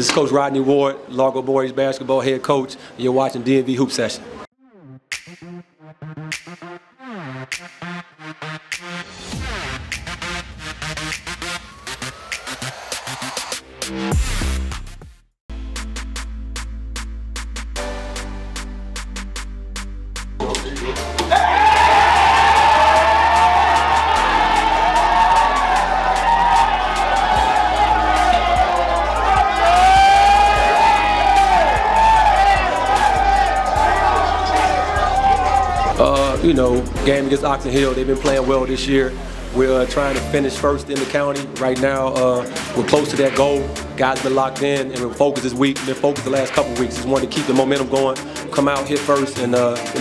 This is Coach Rodney Ward, Largo Boys Basketball head coach, and you're watching DMV Hoop Session. You know, game against Oxon Hill, they've been playing well this year. We're trying to finish first in the county. Right now, we're close to that goal. Guys been locked in, and we're focused this week. Been focused the last couple weeks. Just wanted to keep the momentum going, come out, hit first, and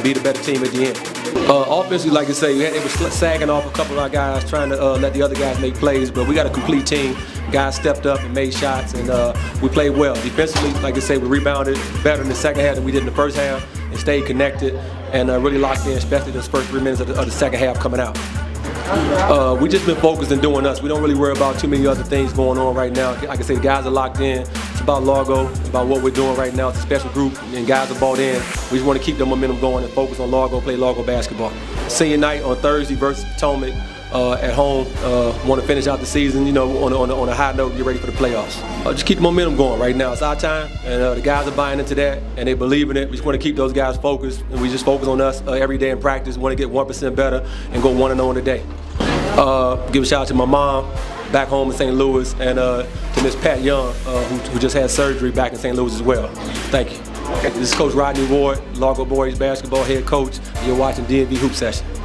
be the better team at the end. Offensively, like I say, they were sagging off a couple of our guys, trying to let the other guys make plays, but we got a complete team. Guys stepped up and made shots, and we played well. Defensively, like I say, we rebounded better in the second half than we did in the first half, and stayed connected and really locked in, especially those first 3 minutes of the second half coming out. We just been focused on doing us. We don't really worry about too many other things going on right now. Like I say, the guys are locked in. It's about Largo, it's about what we're doing right now. It's a special group, and guys are bought in. We just want to keep the momentum going and focus on Largo, play Largo basketball. Senior night on Thursday versus Potomac at home. Want to finish out the season, you know, on a high note, get ready for the playoffs. Just keep the momentum going right now. It's our time, and the guys are buying into that, and they believe in it. We just want to keep those guys focused, and we just focus on us every day in practice. We want to get 1% better and go 1-0 today. Give a shout out to my mom back home in St. Louis, and to Miss Pat Young, who just had surgery back in St. Louis as well. Thank you. This is Coach Rodney Ward, Largo Boys Basketball head coach. You're watching DMV Hoop Session.